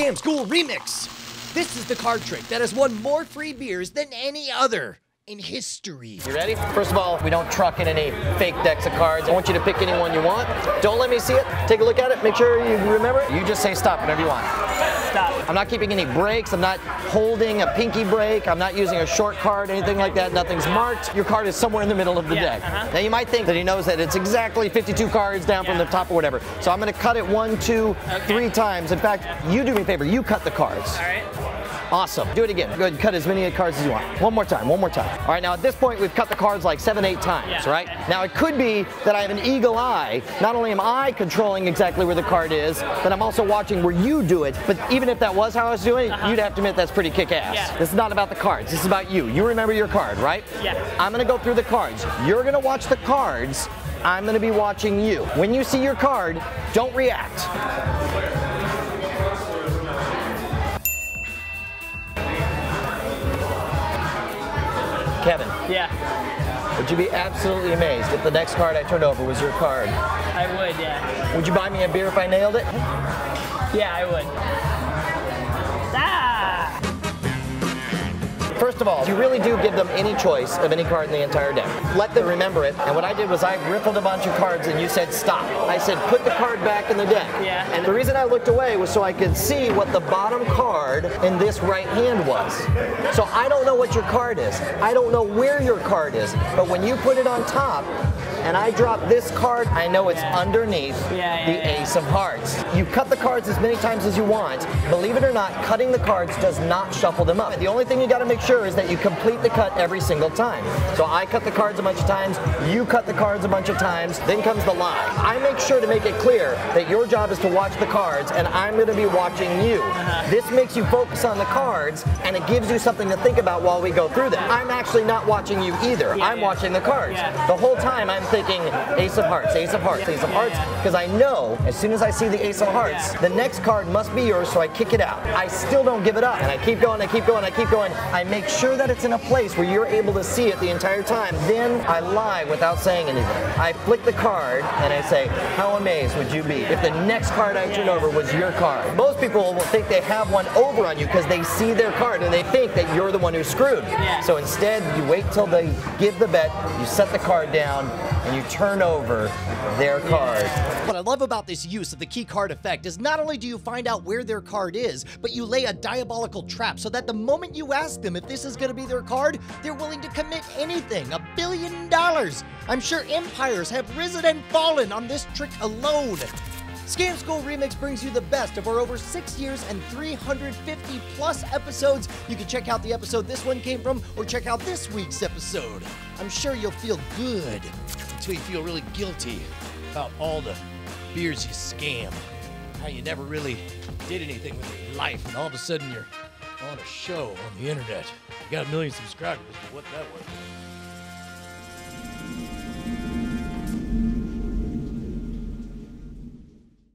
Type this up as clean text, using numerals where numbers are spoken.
Scam School Remix. This is the card trick that has won more free beers than any other in history. You ready? First of all, we don't truck in any fake decks of cards. I want you to pick any one you want. Don't let me see it. Take a look at it. Make sure you remember it. You just say stop whenever you want. Stop. I'm not keeping any breaks. I'm not holding a pinky break. I'm not using a short card, anything like that. Nothing's marked. Your card is somewhere in the middle of the deck. Now, you might think that he knows that it's exactly 52 cards down from the top or whatever. So I'm going to cut it one, two, three times. In fact, you do me a favor. You cut the cards. All right. Awesome. Do it again. Go ahead and cut as many cards as you want. One more time, one more time. All right, now at this point, we've cut the cards like 7, 8 times, right? Now, it could be that I have an eagle eye. Not only am I controlling exactly where the card is, but I'm also watching where you do it. But even if that was how I was doing it, you'd have to admit that's pretty kick-ass. This is not about the cards. This is about you. You remember your card, right? I'm going to go through the cards. You're going to watch the cards. I'm going to be watching you. When you see your card, don't react. Kevin. Would you be absolutely amazed if the next card I turned over was your card? I would, Would you buy me a beer if I nailed it? I would. First of all, you really do give them any choice of any card in the entire deck. Let them remember it. And what I did was I riffled a bunch of cards and you said stop. I said put the card back in the deck. And the reason I looked away was so I could see what the bottom card in this right hand was. So I don't know what your card is. I don't know where your card is. But when you put it on top, and I drop this card, I know it's underneath the Ace of Hearts. You cut the cards as many times as you want. Believe it or not, cutting the cards does not shuffle them up. The only thing you gotta make sure is that you complete the cut every single time. So I cut the cards a bunch of times, you cut the cards a bunch of times, then comes the lie. I make sure to make it clear that your job is to watch the cards and I'm gonna be watching you. This makes you focus on the cards and it gives you something to think about while we go through them. I'm actually not watching you either. I'm watching the cards. The whole time I'm thinking Ace of Hearts, Ace of Hearts, Ace of Hearts, because I know as soon as I see the Ace of Hearts, the next card must be yours, so I kick it out. I still don't give it up, and I keep going, I keep going, I keep going. I make sure that it's in a place where you're able to see it the entire time. Then I lie without saying anything. I flick the card, and I say, how amazed would you be if the next card I turned over was your card? Most people will think they have one over on you because they see their card, and they think that you're the one who's screwed. So instead, you wait till they give the bet, you set the card down, and you turn over their card. What I love about this use of the key card effect is not only do you find out where their card is, but you lay a diabolical trap so that the moment you ask them if this is gonna be their card, they're willing to commit anything, $1 billion. I'm sure empires have risen and fallen on this trick alone. Scam School Remix brings you the best of our over 6 years and 350 plus episodes. You can check out the episode this one came from or check out this week's episode. I'm sure you'll feel good until you feel really guilty about all the beers you scam. How you never really did anything with your life and all of a sudden you're on a show on the internet. You got a million subscribers, but what that was.